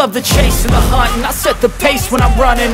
The chase and the hunt, and I set the pace when I'm running.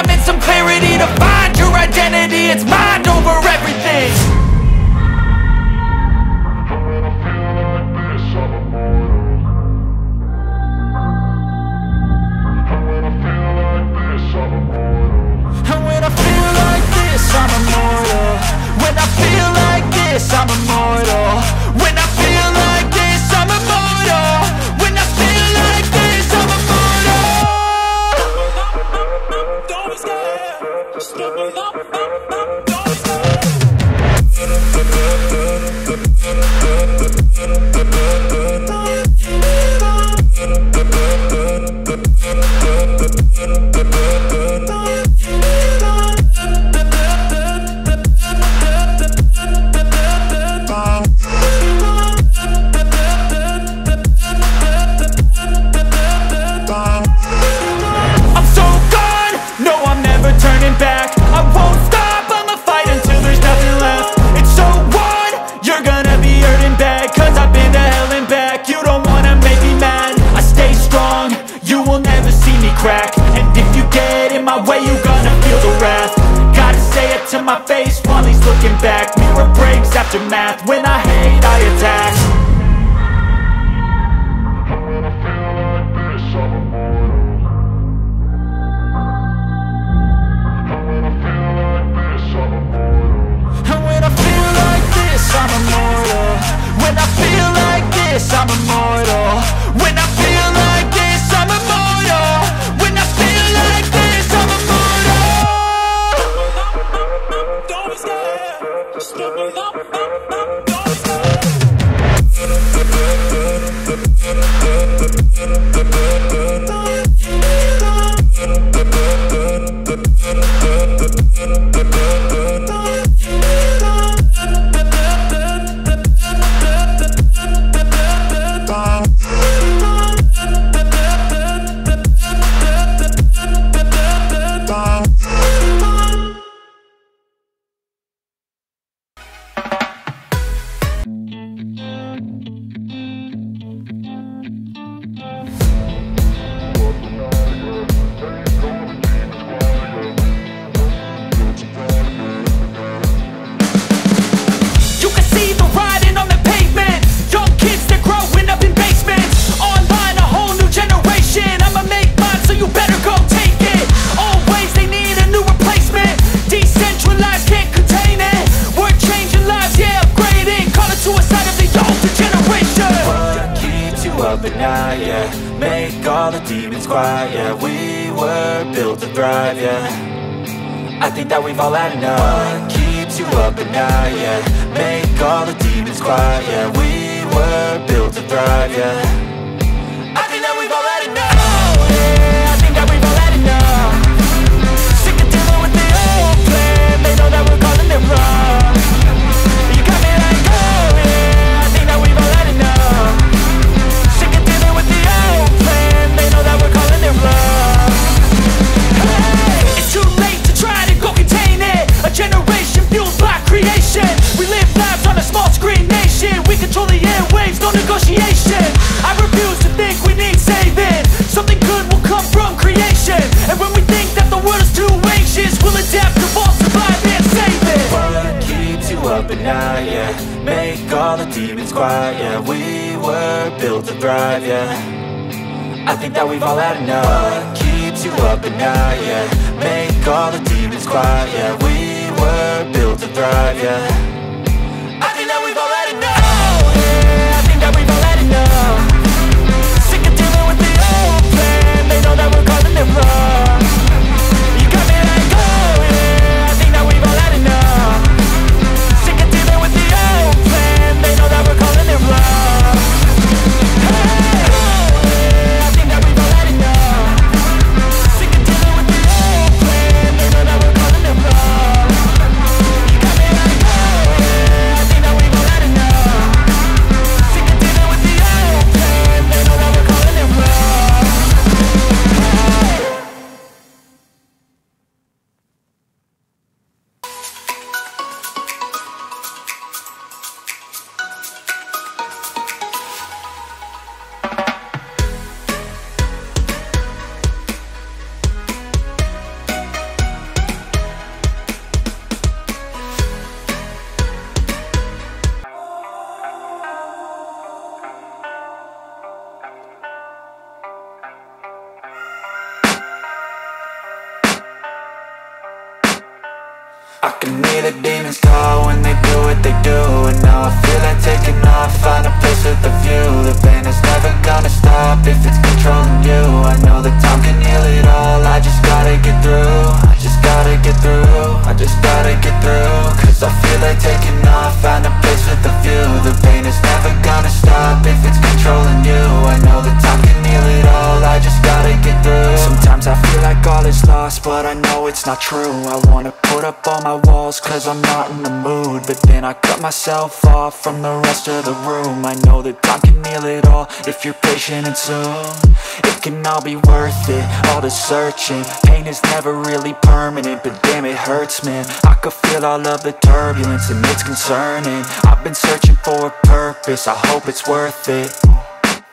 and some clarity to find your identity. It's mind over everything. Aftermath, when I hate, I attack. When I feel like this, I'm immortal. When I feel like this, I'm immortal. When I feel like this, I'm immortal. When I feel like this, I'm immortal. When I feel like this, I'm immortal. When I feel like this, I'm immortal. Don't be scared, just stumble up. Make all the demons quiet, yeah. We were built to thrive, yeah. I think that we've all had enough. What keeps you up at night, yeah. Make all the demons quiet, yeah. We were built to thrive, yeah. Yeah. Make all the demons quiet, yeah. We were built to thrive, yeah. I think that we've all had enough. What keeps you up at night, yeah. Make all the demons quiet, yeah. We were built to thrive, yeah. I can hear the demons call when they do what they do, and now I feel like taking off, find a place with a view. The pain is never gonna stop if it's controlling you. I know that time can heal it all, I just gotta get through. I just gotta get through, I just gotta get through. Cause I feel like taking off, find a place with a view. The pain is never gonna stop if it's controlling you. I know that time can heal it all, I just gotta get through. Sometimes I feel like all is lost, but I know it's not true. I wanna put up all my walls cause I'm not in the mood, but then I cut myself off from the rest of the room. I know that time can heal it all if you're patient and soon it can all be worth it, all the searching. Pain is never really permanent, but damn it hurts, man. I could feel all of the turbulence and it's concerning. I've been searching for a purpose, I hope it's worth it.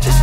just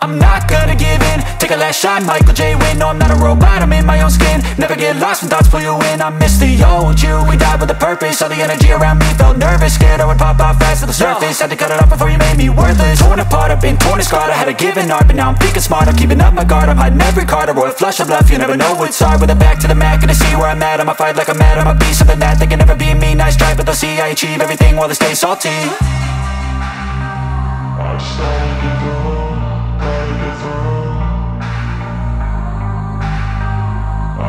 I'm not gonna give in, take a last shot, Michael J. Win. No, I'm not a robot, I'm in my own skin. Never get lost when thoughts pull you in. I miss the old you, we died with a purpose. All the energy around me felt nervous, scared I would pop out fast to the surface. Had to cut it off before you made me worthless. Torn apart, I've been torn and scarred. I had a given art, but now I'm thinking smart. I'm keeping up my guard, I'm hiding every card. A royal flush of love, you never know what's hard. With a back to the mat, gonna see where I'm at. I'ma fight like I'm mad, I'ma be something that they can never be me. Nice try, but they'll see I achieve everything while they stay salty.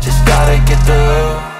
just gotta get through.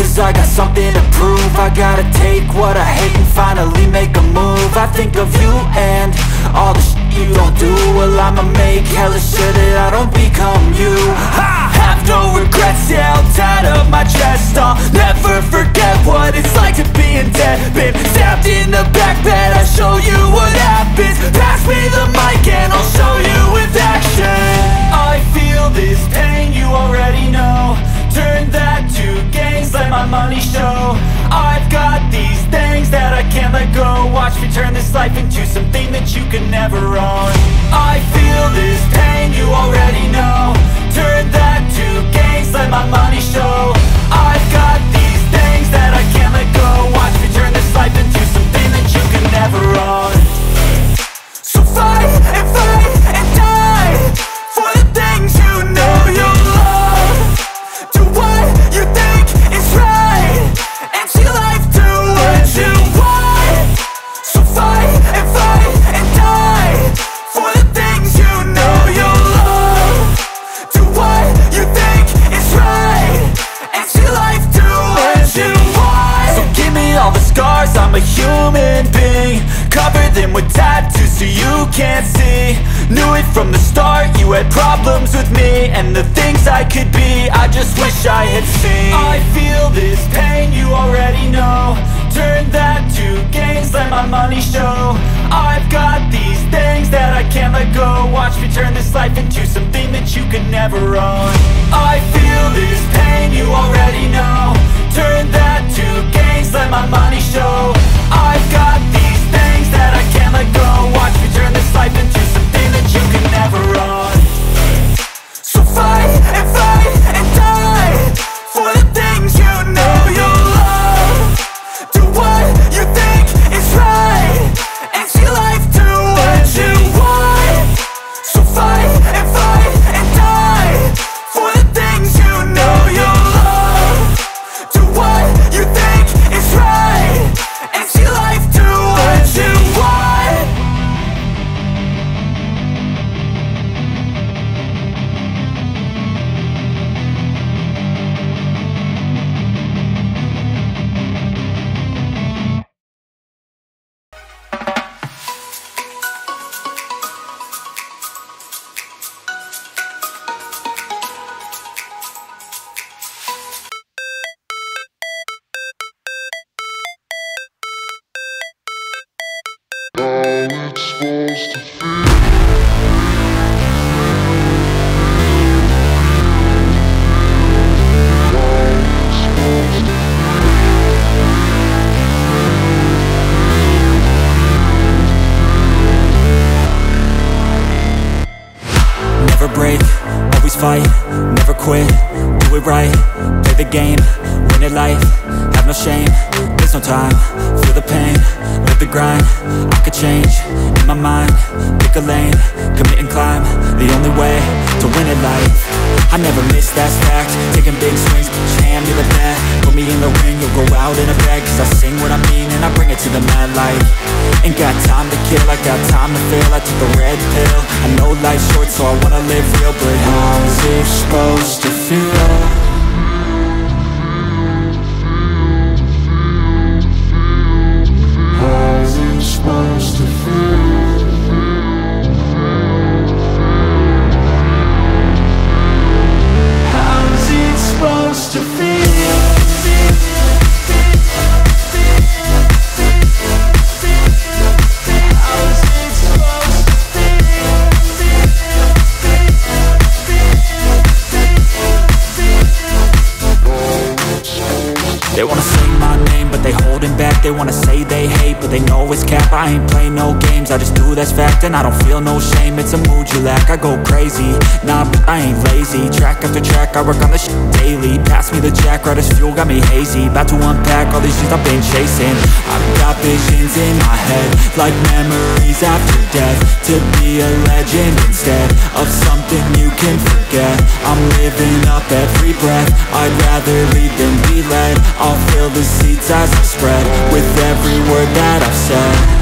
Cause I got something to prove. I gotta take what I hate and finally make a move. I think of you and all the shit you don't do. Well, I'ma make hella sure that I don't become you. I have no regrets, yeah, I'll tie up my chest. I'll never forget what it's like to be in debt. Been stabbed in the back bed, I'll show you what happens. Pass me the mic and I'll show you with action. I feel this pain, you already know. Turn that to gains, let my money show. I've got these things that I can't let go. Watch me turn this life into something that you can never own. I feel this pain, you already know. Turn that to gains, let my money show. I've got these things that I can't let go. Watch me turn this life into something that you can never own. So fight and fight and die for the things you know you love. answer you can't see. Knew it from the start, you had problems with me and the things I could be, I just wish I had seen. I feel this pain, you already know. Turn that to gains, let my money show. I've got these things that I can't let go. Watch me turn this life into something that you could never own. I feel this pain, you already know. Turn that to gains, let my money show. I've got these things that I can't let go. Watch me turn this life into something that you can never own. So fight and fight and die for the things you know you'll love. Do what you think is right and see life do what you want. So fight and die for the things you know you'll love. Do what you think is right and see life do what you want. Never break, always fight, never quit, do it right, play the game, win at life, have no shame, there's no time, feel the pain, live the grind, I could change, in my mind, pick a lane, commit and climb, the only way to win at life. I never miss, that's fact. Taking big swings, each hand to the bat. Put me in the ring, you'll go out in a bag. Cause I sing what I mean and I bring it to the mad light. Ain't got time to kill, I got time to feel. I took the red pill, I know life's short, so I wanna live real. But how's it supposed to feel? They wanna say my name, but they holding back. They wanna say they hate, but they know it's cap. I ain't play no games, I just do that's fact. And I don't feel no shame, it's a mood you lack. I go crazy, nah, but I ain't lazy. Track after track, I work on this shit daily. Pass me the jack, right as fuel, got me hazy. About to unpack all these shit I've been chasing. I've got visions in my head, like memories after death. To be a legend instead of something you can forget. I'm living up every breath, I'd rather lead than be led. I'll fill the seats as I spread with every word that I've said.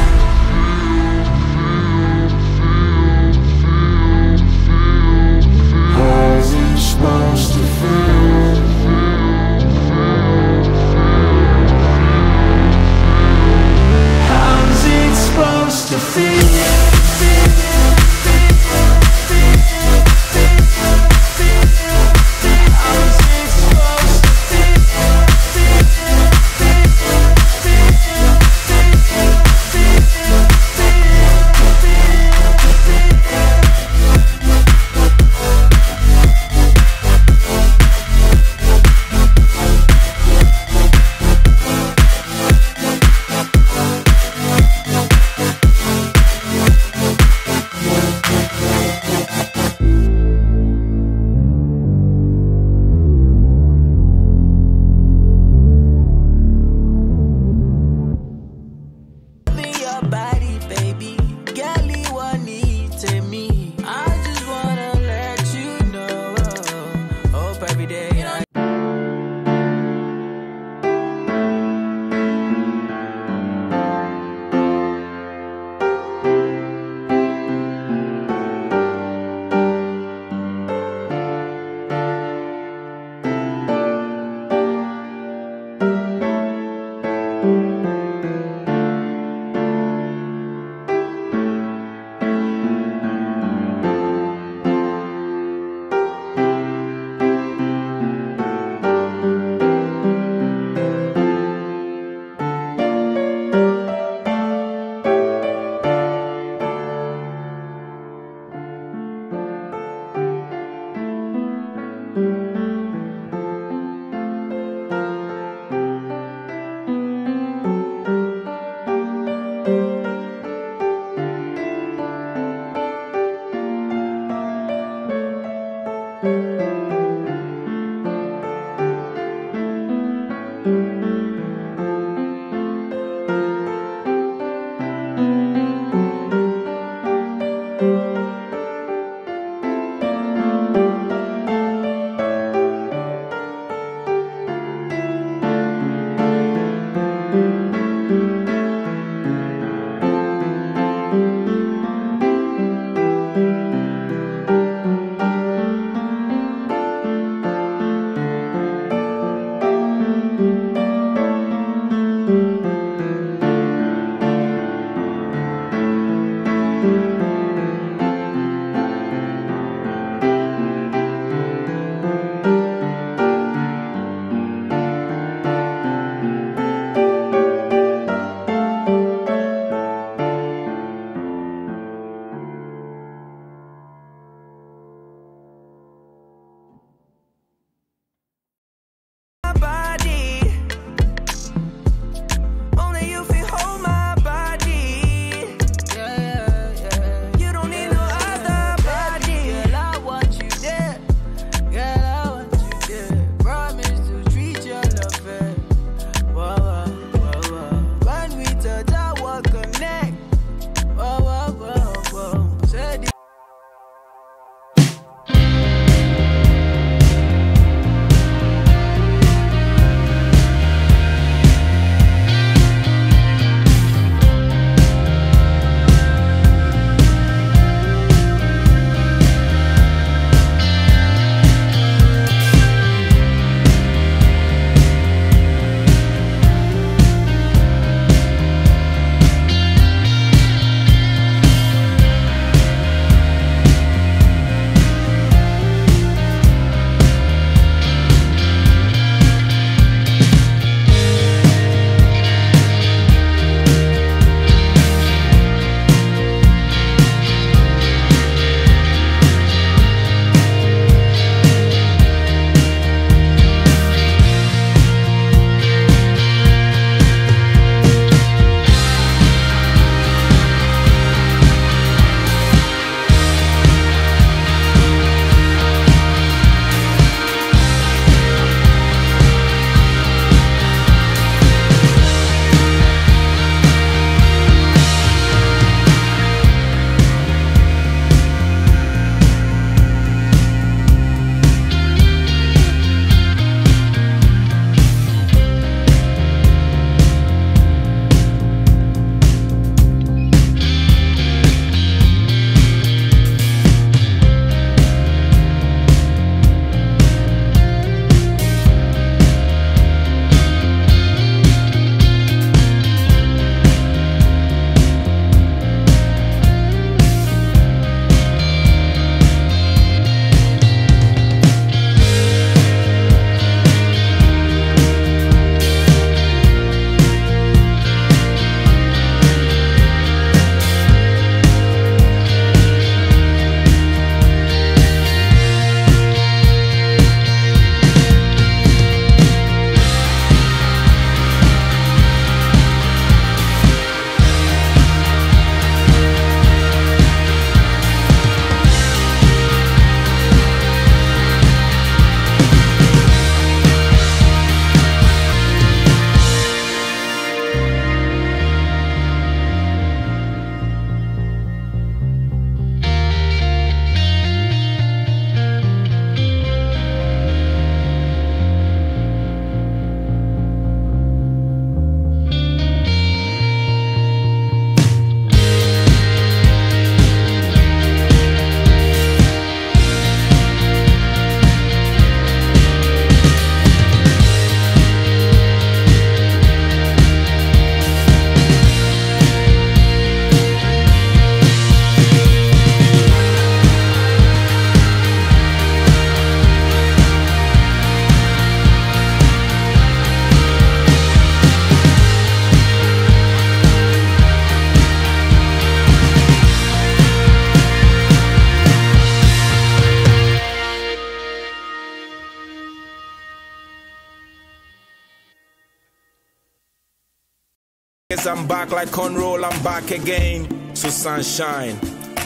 I'm back like Conroll, I'm back again. So sunshine,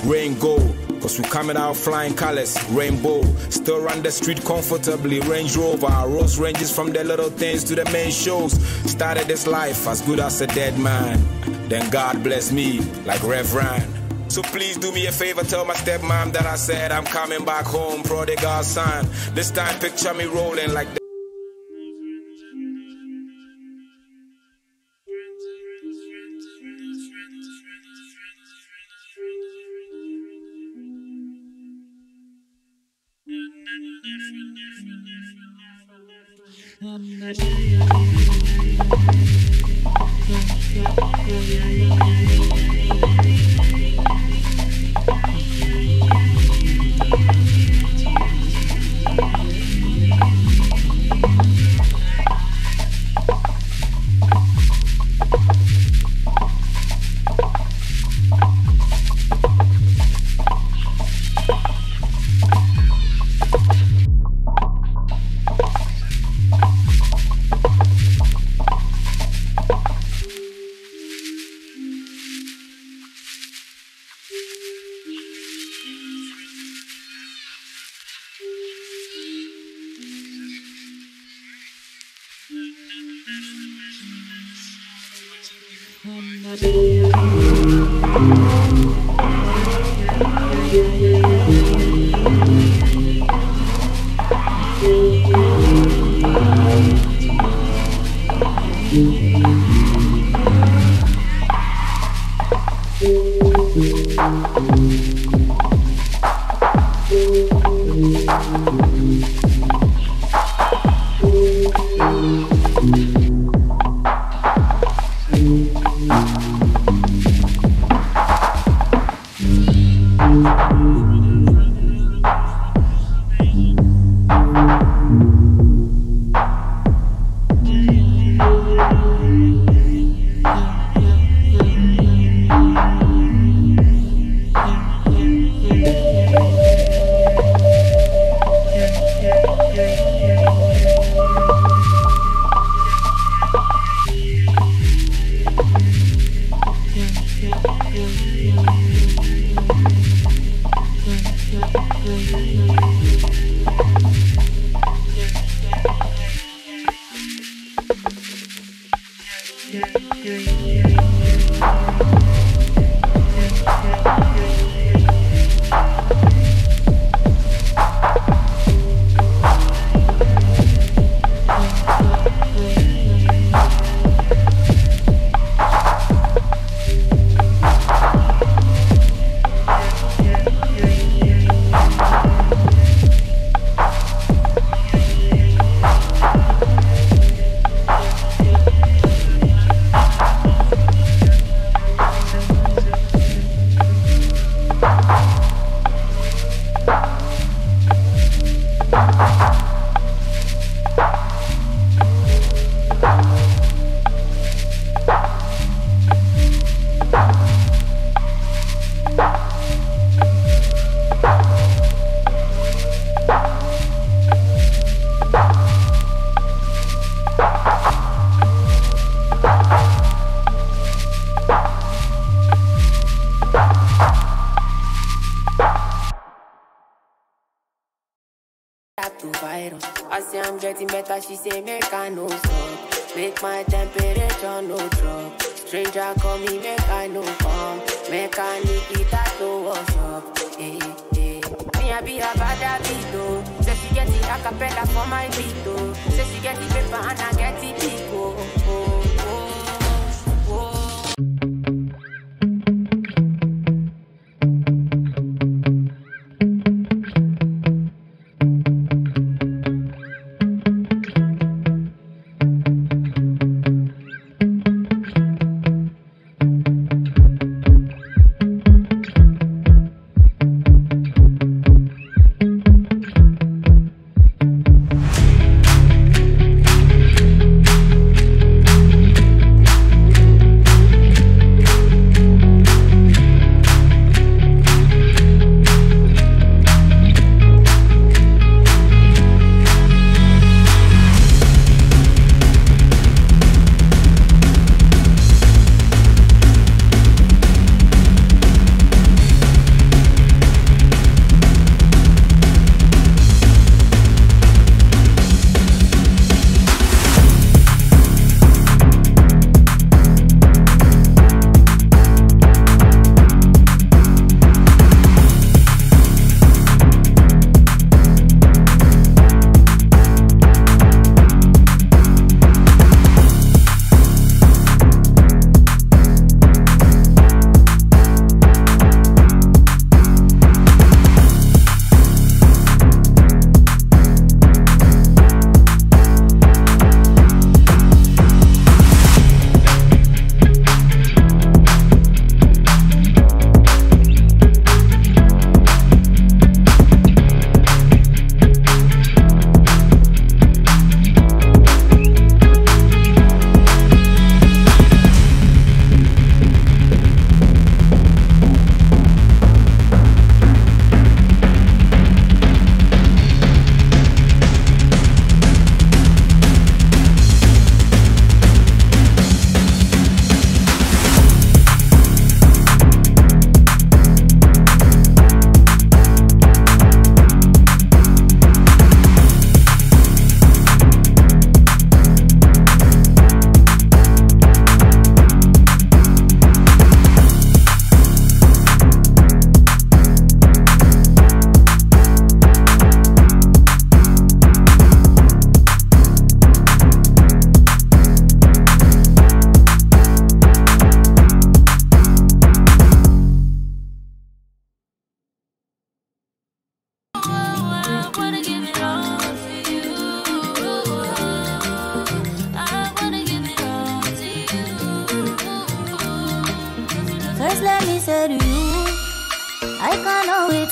rain go, cause we coming out flying colors, rainbow. Still run the street comfortably, Range Rover. Our roads ranges from the little things to the main shows. Started this life as good as a dead man, then God bless me like Reverend. So please do me a favor, tell my stepmom that I said I'm coming back home, prodigal son. This time picture me rolling like that. She say make I no stop, make my temperature no drop. Stranger call me, make I no come, make I Nikita to wash up. Hey, hey. Me I be a bad habito. Say she get it acapella for my beat. Say she get it paper and I get it pico.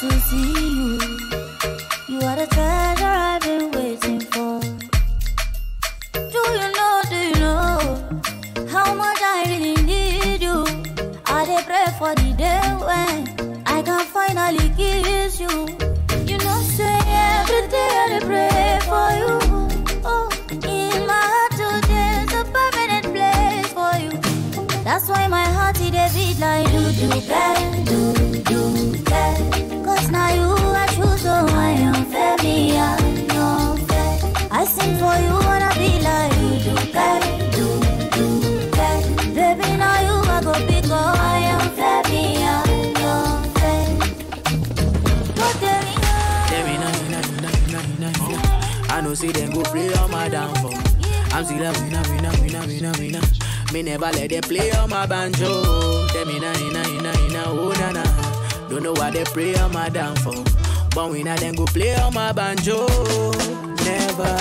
to see you. You are the treasure I've been waiting for. Do you know how much I really need you? I dey pray for the day when I can finally kiss you. You know, say every day I dey pray for you. Oh, in my heart today is a permanent place for you. That's why my heart it dey beat like do. Cause now you I choose, oh I am fair, me I am fair. I sing for you, wanna be like do. Baby now you I go big, oh I am fair, me I am fair. But tell me, I know see them go play on my downfall. I'm still a winner. Me never let them play on my banjo. Tell me na, oh na. Don't know why they play on my downfall, but we now then go play on my banjo. Never.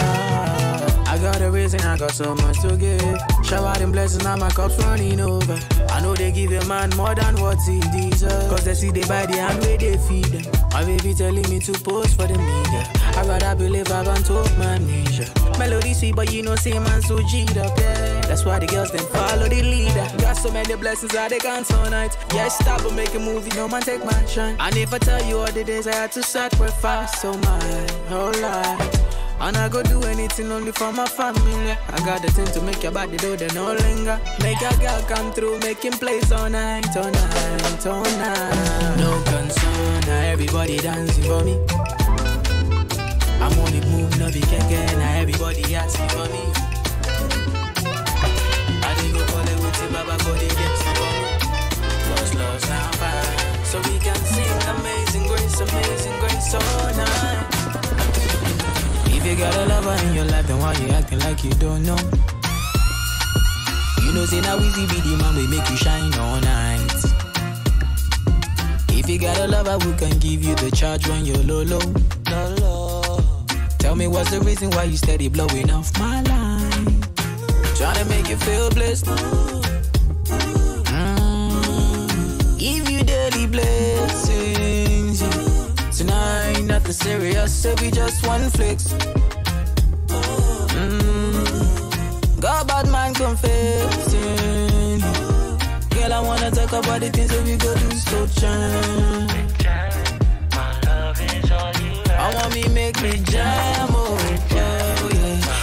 I got a reason, I got so much to give. Shower them blessings, now my cup's running over. I know they give a man more than what he deserves, cause they see they buy the hand where they feed them. My baby telling me to post for the media. I rather believe I can't talk my nature. Melody sweet, but you know same man so G'd up, yeah. That's why the girls then follow the leader. Got so many blessings that they can't tonight. Yes, stop and make a movie, no man take my shine. I never tell you all the days I had to sacrifice, so my whole life. And I go do anything only for my family. I got the thing to make your body do the no linger. Make your girl come through, make him play tonight. No concern, now everybody dancing for me. I'm on the move, no be keke, now everybody asking for me. I didn't go call it with the baba for the gifts for me. Lost love's now back, so we can sing amazing grace all night. If you got a lover in your life, then why you acting like you don't know? You know, say now easy be the man, we make you shine all night. If you got a lover, we can give you the charge when you're low. Tell me what's the reason why you steady blowing off my line? Trying to make you feel blessed. Give you daily blessings. Tonight, nothing serious, so we just one flicks. Got bad man confessing. Girl, I wanna talk about the things that we go do so jam. My love is all you have. I want me make me jam, oh yeah.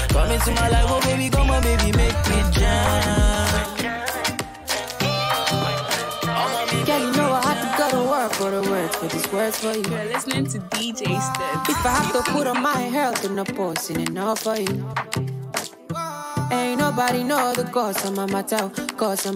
Come into my life, oh baby, come on baby, make me jam. Yeah, you know I have to go to work for the words, but these words for you. You're listening to DJ Steps. If I have to put on my health in a post, in enough for you. Ain't nobody know the cause of my matter. It's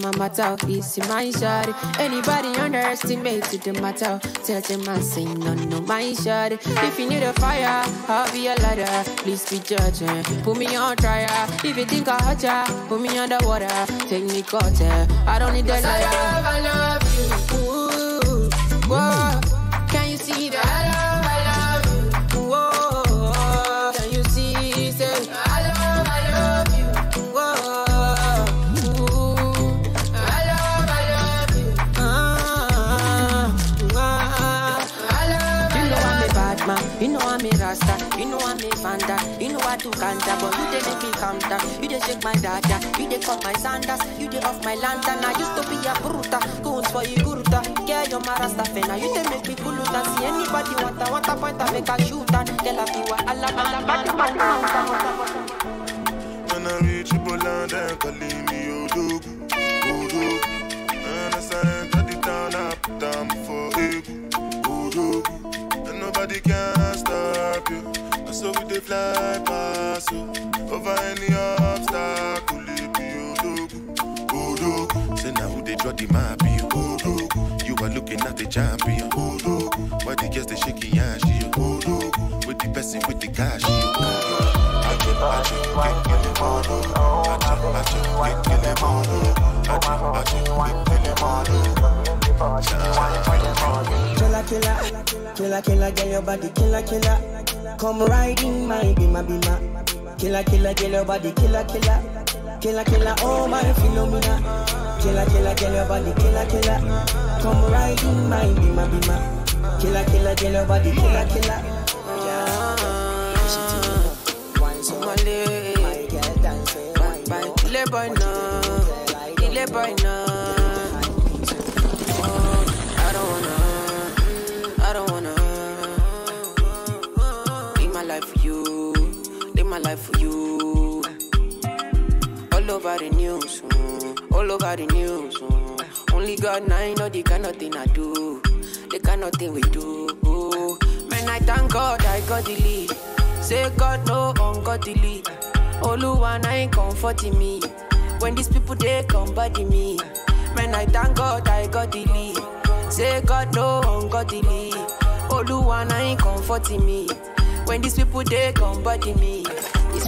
my shawty. Anybody underestimates the matter. Tell them I say no, my shawty. If you need a fire, I'll be a ladder. Please be judging. Put me on trial. If you think I hurt ya, put me underwater. Take me closer. I don't need that liar. I love you. Ooh, whoa. Can you see that? You know I'm a Rasta, you know I'm a Fanta, you know I do Kanta, but you dey make me calm down. You dey shake my dada, you dey cut my sandals, you dey off my lantern. I used to be a bruta, goons for you guruta. Girl, you're my Rasta fena, you dey make me kuluta. See anybody want a point, I make a shooter. Tell her you are Allah. When I reach Boland, they call me Odogu. And as I enter the town, I put down for Odogu. Nobody can stop you, and so we dey fly past you. Over any obstacle, it be Odogu, Odogu. Say now who dey draw the map, you Odogu. You are looking at the champion, Odogu. Why the girls dey shaking and she Odogu? With the person with the cash, you Odogu. Killer, killer, killer, killer, get your body, killer, killer. Come riding my bima, bima. Killer, killer, get your body, killer, killer. Killer, killer, oh my phenomena. Killer, killer, get your body, killer, killer. Come riding my bima, bima. Killer, killer, killer, body, killer, killer. My girl dancing. Ile boy now, ile boy now. I don't wanna live my life for you, live my life for you. All over the news, all over the news. Only God now, you know they got nothing I do, they got nothing we do. Man, I thank God I got the lead. Say God no ungodly. Oluwa now ain't comforting me. When these people they come body me. Man, I thank God I got the lead. Say God no ungodly. Oluwa now ain't comforting me. When these people they come body me. It's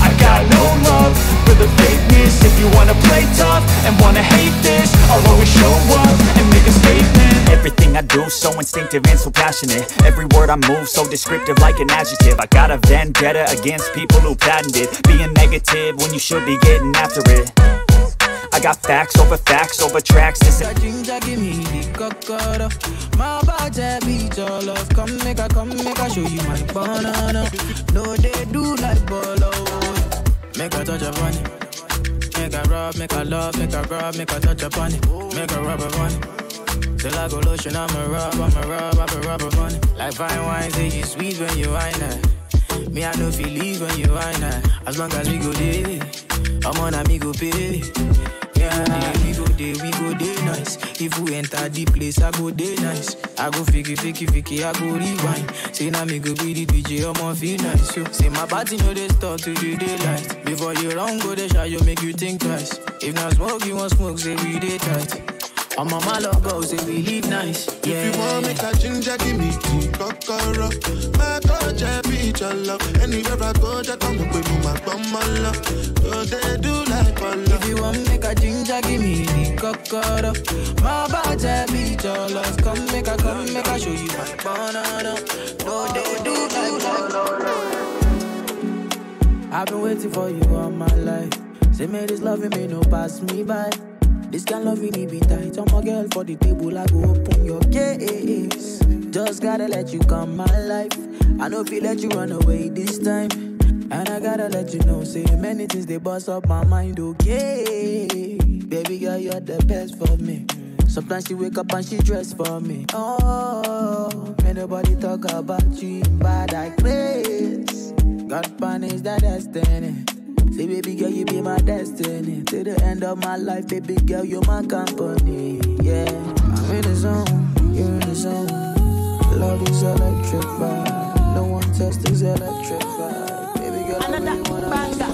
I got no love for the fakeness. If you wanna play tough and wanna hate this, I'll always show up and make a statement. Everything I do so instinctive and so passionate. Every word I move so descriptive like an adjective. I got a vendetta against people who patented being negative when you should be getting after it. I got facts over tracks. This ginger give me the cocoa. My body beats all off. Come make I show you my banana. No, they do like bolo. Make I touch a bunny. Make I rub, make I love, make I rub, make I touch a bunny. Make I rub a bunny. Till I go lotion, I'm a rub bunny. Like fine wine, say you sweet when you wine it. Me, I know feel leave when you wine it. As long as we go there, I'm on amigo pay. Yeah, we go day nice. If we enter the place, I go day nice. I go fiki, I go rewind. Say now me go be the DJ, I'm on feel nice. So, say my party know they start to the daylight. Before you run, go they shy, you make you think twice. If not smoke, you want smoke, say we day tight. I'm on my love, go, say we live nice. Yeah. If you want make a ginger, give me tea, cocoa. My God, I beat your love. Anywhere I go, I come up with my bum, my love. Oh, they do like my love. If you want make a ginger, give me the cocoa. My body beat your love. Come make I show you my banana. No, they do like. I've been waiting for you all my life. Say me this loving me no pass me by. This kind of loving it be tight. I'm a girl for the table, I go open your case. Just gotta let you come my life. I know if you let you run away this time. And I gotta let you know, say many things they bust up my mind, okay. Baby girl, you're the best for me. Sometimes she wake up and she dress for me. Oh, ain't nobody talk about you in bad like grace. God punish that destiny. Say baby girl, you be my destiny. To the end of my life, baby girl, you're my company. Yeah, I'm in the zone, you're in the zone. Love is electrified. No one test is electrified. Baby girl, I really wanna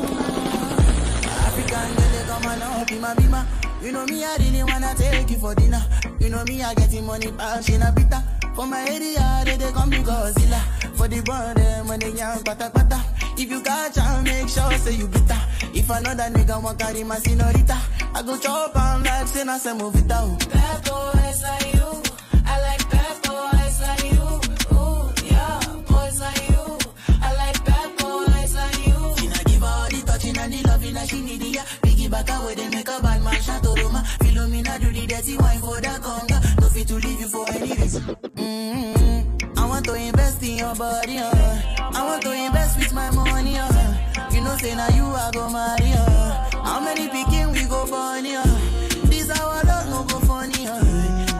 African girl, they come and up in my bima. You know me, I really wanna take you for dinner. You know me, I getting money, passion, a bitter. For my area, they come to Godzilla. For the bond, when they young, pata. If you catch I make sure say you bitter. If another nigga want carry my senorita, I go chop and like say na se movita. Bad boys like you, I like bad boys like you. Ooh, yeah, boys like you, I like bad boys like you. She na give all the touching and the loving that she need ya. Biggie back away they make a bad man shot Roma. Philomena do the dirty wine for the conga. No fit to leave you for any reason. I want to invest in your body, I want to invest with my money, You know say now you are go marry, How many picking we go funny, This our love no go funny,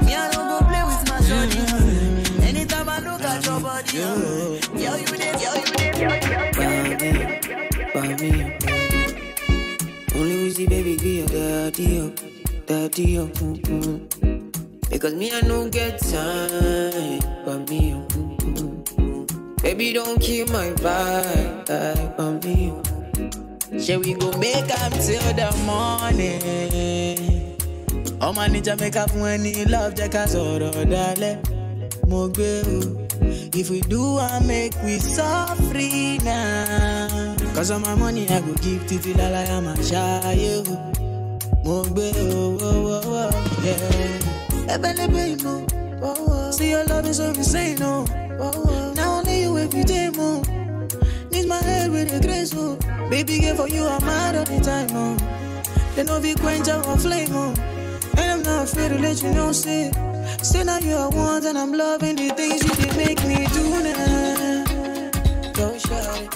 Me I don't go play with my shorty, Anytime I look at your body, Yo, you did, yo. Only we see baby be your daddy, Because me I don't get time, but me, Baby, don't kill my vibe on me. Shall we go make up till the morning? Oh, my ninja make up when he love Jack. I saw the dale. Mogbe, If we do, I make we so free now. Cause all my money I go give to feel like I'm a child. Mogbe, oh, oh, oh, oh, yeah. Ebelebe, no, oh, oh. See your love is over, say no, oh, oh. Now only you if you take more. Need my head with a grace, oh. Baby, get for you, I'm out of the time, oh. They know be quench our flame, oh. And I'm not afraid to let you know, say. Say now you are one, and I'm loving the things you can make me do now. Don't shout it.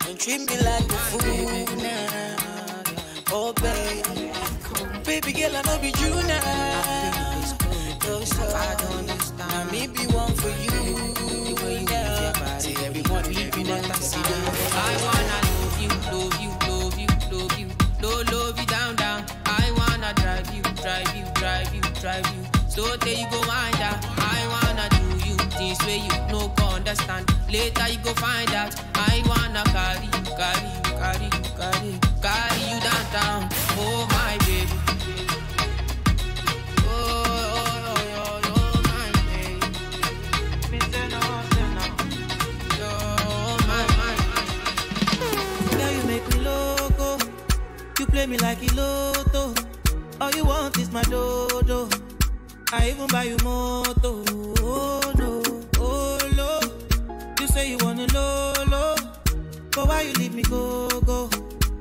Don't treat me like a fool now. Oh, baby. Baby girl, I know be you now. Don't shout it. I don't understand. I may be one for you now. See everyone leaving and I see them. I wanna love you, love you, love you, love you. Love you down, down. I wanna drive you, drive you, drive you, drive you. So there you go find out. I wanna do you this way you no go understand. Later you go find out. I wanna carry you, carry you, carry you, carry you, carry you downtown. Oh my baby. Oh, oh, oh, oh, oh my baby. Oh my, my. Now you make me loco. You play me like Iloto. All you want is my dodo. I even buy you moto, oh no, oh no. You say you wanna lolo, but why you leave me go, go?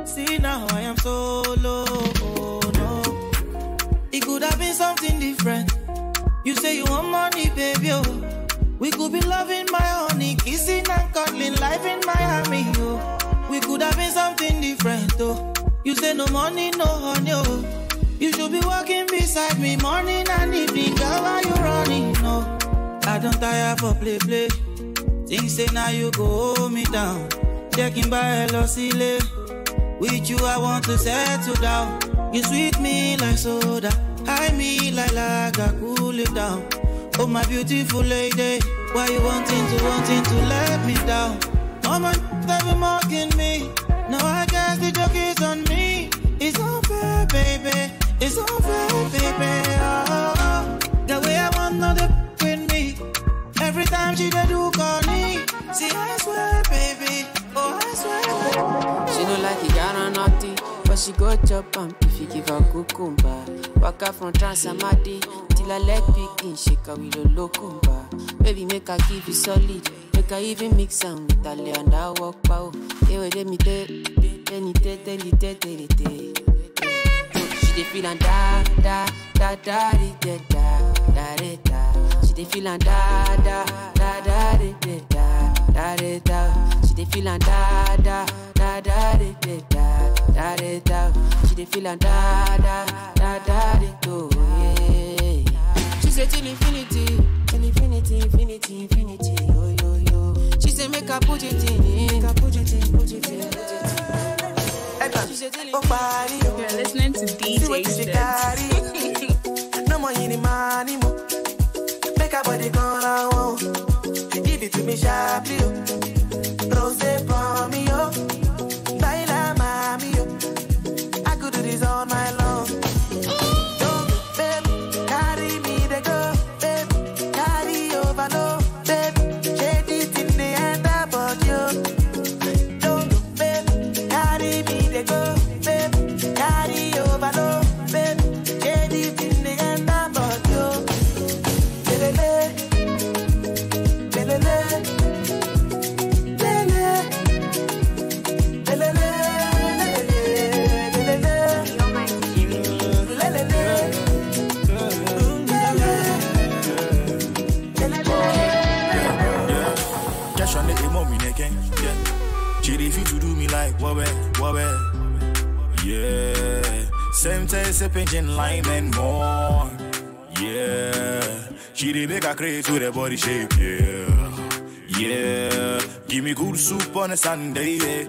See now I am solo, oh no. It could have been something different. You say you want money, baby, oh. We could be loving my honey, kissing and cuddling, life in Miami, oh. We could have been something different, oh. You say no money, no honey, oh. You should be walking beside me morning and evening. Girl, why you running? No, I don't tire for play, play. Things say now you go hold me down. Checking by Elosile. With you, I want to settle down. You sweet me like soda. High me like lager. Cool it down. Oh, my beautiful lady. Why you wanting to let me down? Oh, my, they be mocking me. Now I guess the joke is on me. It's unfair, baby. It's over, baby, oh, oh. The way I want no the with me. Every time she do call me. See, I swear, baby, oh, I swear. She don't like it, got on naughty. But she go chop and if you give her cucumber. Walk out from Transamadi. Till I let picking, shake her with a locumba. Baby, make her give you solid. Make her even mix some with a lay and I walk pow. Hey, wait, let me tell you. She feelin' da da da da da da da da. She feelin' da da da da da da da da. She feelin' da da da da da da da. She feelin' da da da da da. She said till infinity, till infinity, infinity, infinity. Yo yo yo. She said make her put it in, put it in, put it in, put it in. You're listening to DJ Stitz. No more any money, make up what they gonna want. Give it to me sharply, don't say for me, oh. Buy like mommy, oh. I could do this all my long. Don't, baby, carry me the girl, baby, carry over, no, baby, shade it in the end about you. Go, baby, carry over, no, baby, get it in the end about you. Lele, lele, lele. Yeah, same taste, a pigeon line and more. Yeah, she did make a crave to the body shape. Yeah, yeah, give me good soup on a Sunday. Yeah.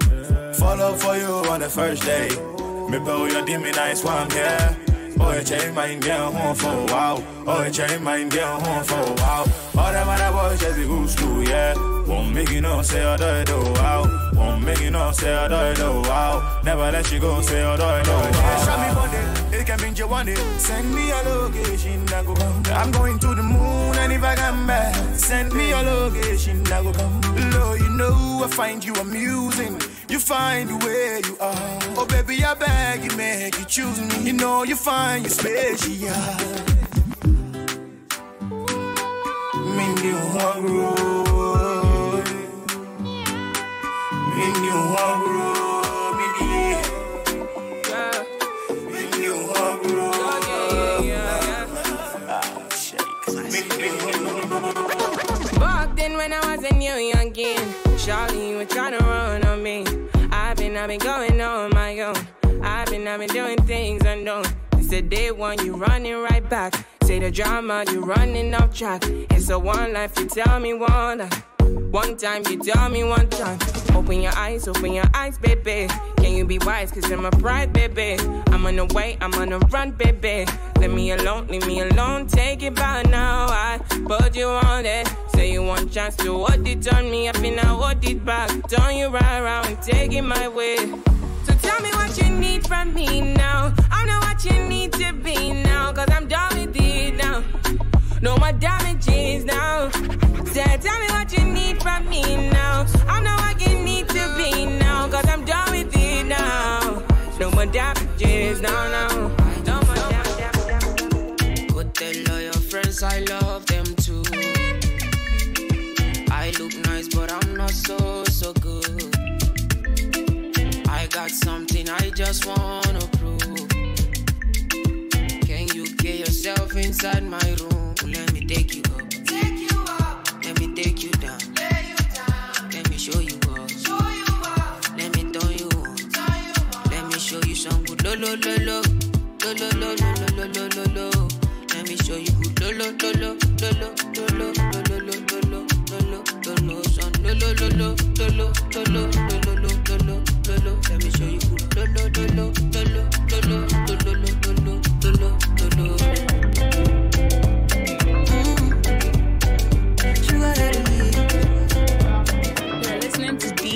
Follow for you on the first day. Me boy, you dim me nice one, yeah. Oh, you change my girl home for a while. Oh, you change my girl home for a while. All them other boys just be good school, yeah. Won't make you know, say I don't know how. Won't make you know, say I don't know how. Never let you go, say I don't know how. Show me body, can bring you one day. Send me a location, I go come. I'm going to the moon, and if I come back, send me a location, I go come. Lord, you know I find you amusing. You find the way you are. Oh baby, I beg you, make you choose me. You know you find you special. Back then when I was a new young kid, Charlie, you were trying to run on me. I've been going on my own. I've been doing things unknown. It's the day one, you running right back. Say the drama, you running off track. It's a one life, you tell me one life. One time, you tell me one time. Open your eyes, baby. Can you be wise, cause I'm a pride, baby. I'm on the way, I'm on the run, baby. Leave me alone, take it back now. I put you on it. Say you want chance to hold it, turn me up and I hold it back. Turn you right around and take it my way. So tell me what you need from me now. I know what you need to be now, cause I'm done with it now. No more damages now. Tell me what you need from me now. I know what you need to be now, cause I'm done with it now. No more damages, no, no. No more damages. But tell all your friends I love them too. I look nice but I'm not so good. I got something I just wanna prove. Can you get yourself inside my room? Let me take you up. Let me take you down. Let me show you up. Let me turn you on. Let me show you some good. Lo lo lo lo lo lo lo lo lo lo. Let me show you good. Lo lo lo lo lo lo lo lo lo lo son. Lo lo lo lo lo lo lo. Let me show you good. Lo lo lo lo lo lo lo lo.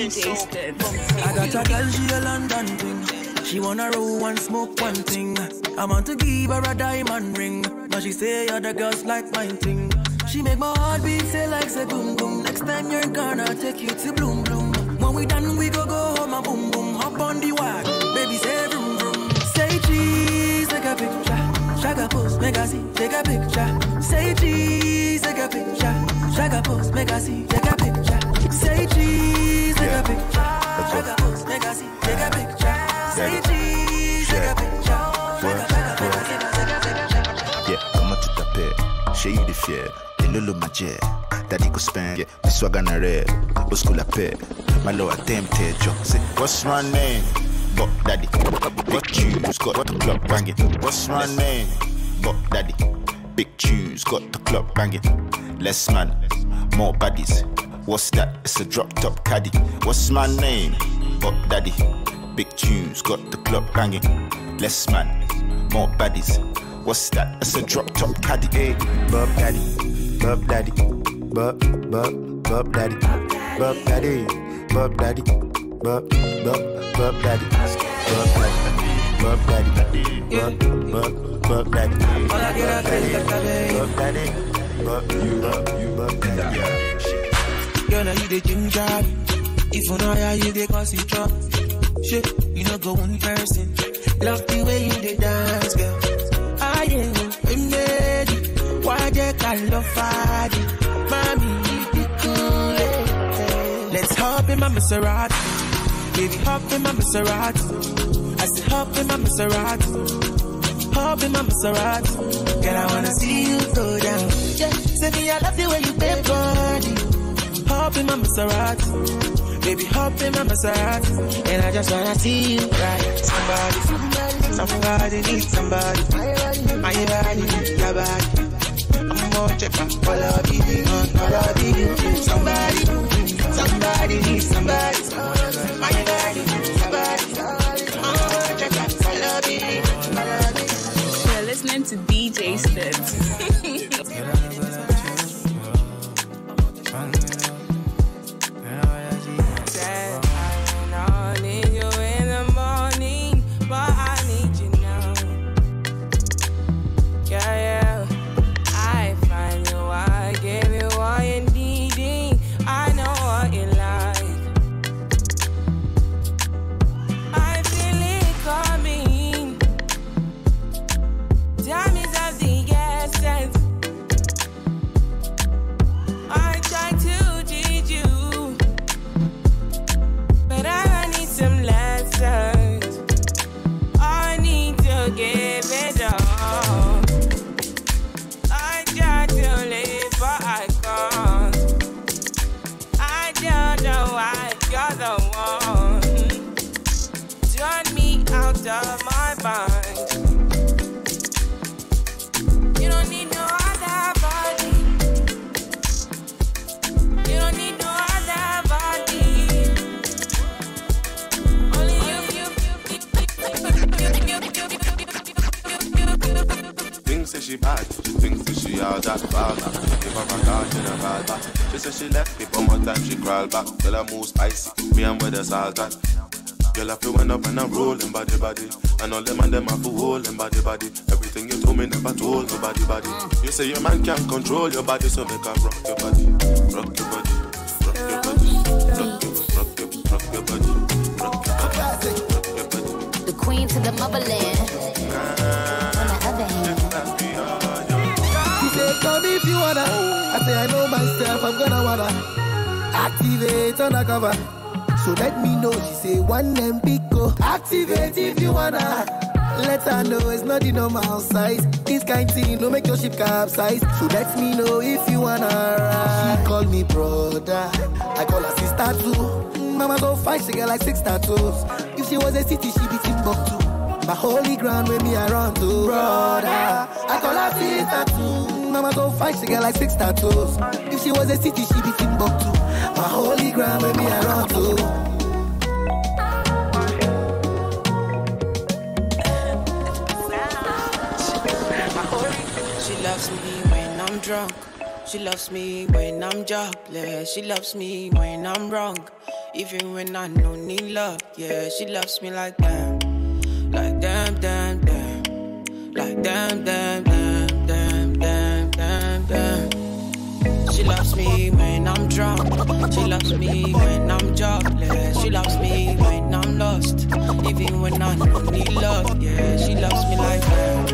I got a girl, she a London queen. She wanna roll and smoke one thing. I want to give her a diamond ring. Now she say other girls like my thing. She make my heart beat, say like say boom boom. Next time you're gonna take you to bloom bloom. When we done we go home a boom boom. Hop on the wagon, baby say vroom vroom. Say cheese, take a picture. Shaka pose, make a see, take a picture. Say cheese, take a picture. Shaka pose, make a see, take a picture. Say cheese. Take a picture, take a pose, take a seat, take a picture. Say cheese, take a picture. Yeah, comment tu t'appelles? Chez you de fier, t'es le lomadier. T'as dit qu'on se pingue, t'es soit ganaré. Parce qu'on la paie, malo à t'aimer, t'es. What's my name? But daddy, pictures got the club banging. What's my name? But daddy, pictures got the club banging. Less man, more baddies. What's that? It's a drop-top caddy. What's my name? Bob Daddy. Big tunes, got the club banging. Less man, more baddies. What's that? It's a drop-top caddy. Hey, Bob Daddy, Bob Daddy, Bob Daddy, Bob Daddy, Bob Daddy, Bob Daddy, Bob Daddy, Bob Daddy, Bob Daddy, Bob Daddy. Girl, now you the gym job. If you know how you the cause you drop. Shit, you know go one person. Love the way you the dance, girl. I am a why they call love Friday? Mommy, you be cool. Let's hop in my Maserati. Baby, hop in my Maserati. I said hop in my Maserati. Hop in my Maserati. Girl, I wanna see you go down. Yeah, say me I love the way you play body. Hop in my Maserati, baby, hop in my Maserati, and I just wanna see you right. Somebody needs somebody. My body needs your body. I'm gonna check my all of you. Somebody needs somebody. My body needs somebody. I'm gonna check my all of you. You're listening to DJ Stubbs. I need you in the morning, but I need you now. of my mind. You don't need no other body. You don't need no other body. Only you. Thinks that she bad, she thinks that she all that bad. She said she left me, but more time she crawled back. Girl, I move spicy, me and where there's all that. Girl, I feel went up and I'm rolling body body. And all them and them I feel rolling body body. Everything you told me never told nobody body. You say your man can't control your body, so make her rock your body, rock your body, rock your body, rock your body, rock your body. The queen to the motherland. On the other hand, you say come if you wanna. I know myself, I'm gonna wanna activate undercover. So let me know, she say one and pico. Activate if you wanna. Let her know it's not the normal size. This kind thing don't make your ship capsize. So let me know if you wanna ride. She call me brother, I call her sister too. Mama so fine, she get like 6 tattoos. If she was a city, she be Timbuktu. My holy ground with me around too. Brother, I call her sister too. Mama so fine, she got like 6 tattoos. If she was a city, she be Timbuktu. My holy ground with me around too. She loves me when I'm drunk. She loves me when I'm jobless. She loves me when I'm wrong. Even when I don't need love, yeah. She loves me like damn. Like damn, damn, damn. Like damn, damn, damn. She loves me when I'm drunk. She loves me when I'm jobless. She loves me when I'm lost. Even when I don't need love, yeah. She loves me like that.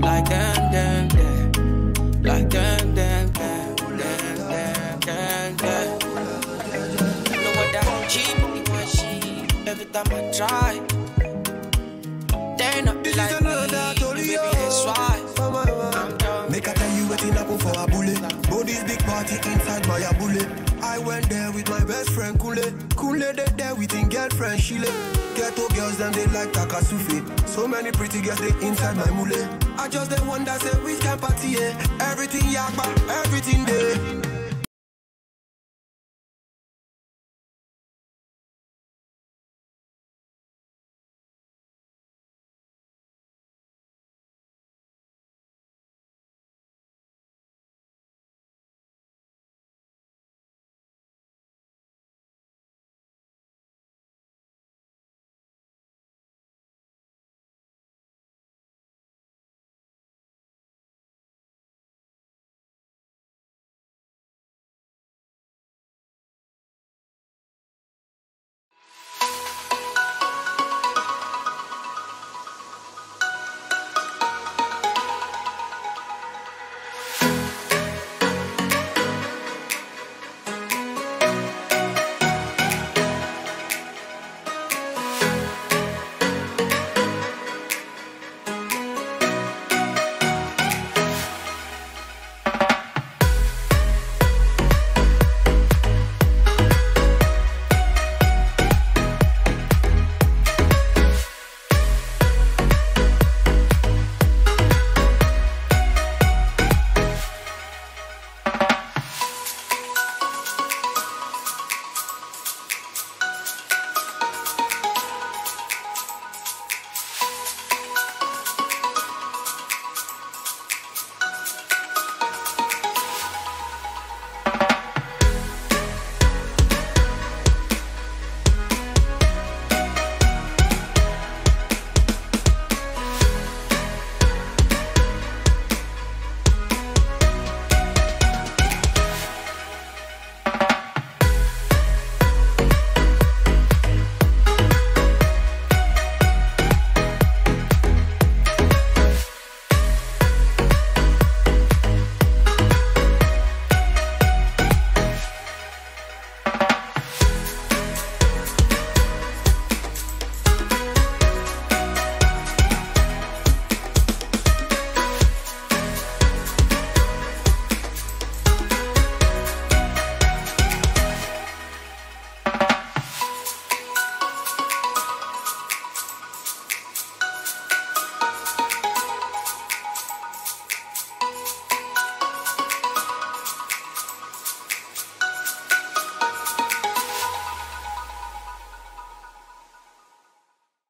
Like damn, damn, damn. Like damn, damn, damn, damn, damn, damn. No other cheap because she every time I try. They're not like me, baby, that's why. Make I tell you waiting up for a bullet. This big party inside my abule. I went there with my best friend Kule. Kule they there with his girlfriend Shile. Ghetto girls then they like Takasufi. So many pretty girls they inside my mule. I just the one that say we can party. Everything yakba, everything there.